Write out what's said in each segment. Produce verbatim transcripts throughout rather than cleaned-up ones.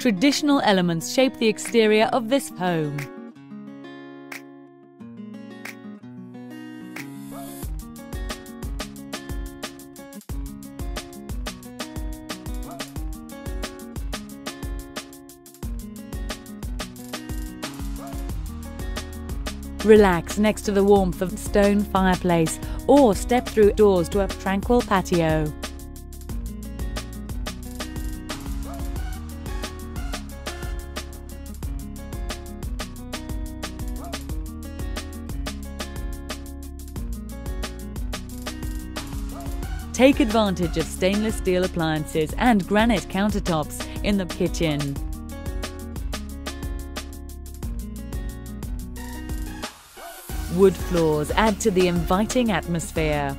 traditional elements shape the exterior of this home. Relax next to the warmth of the stone fireplace, or step through doors to a tranquil patio. Take advantage of stainless steel appliances and granite countertops in the kitchen. Wood floors add to the inviting atmosphere.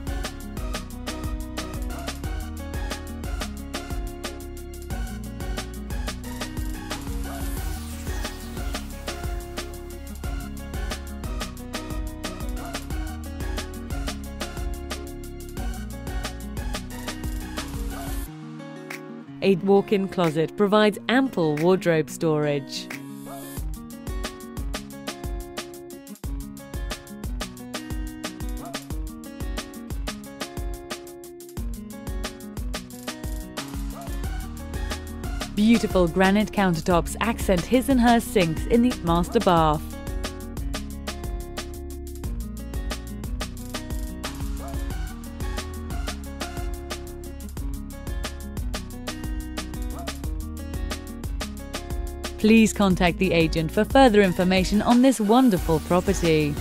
A walk-in closet provides ample wardrobe storage. Beautiful granite countertops accent his and her sinks in the master bath. Please contact the agent for further information on this wonderful property.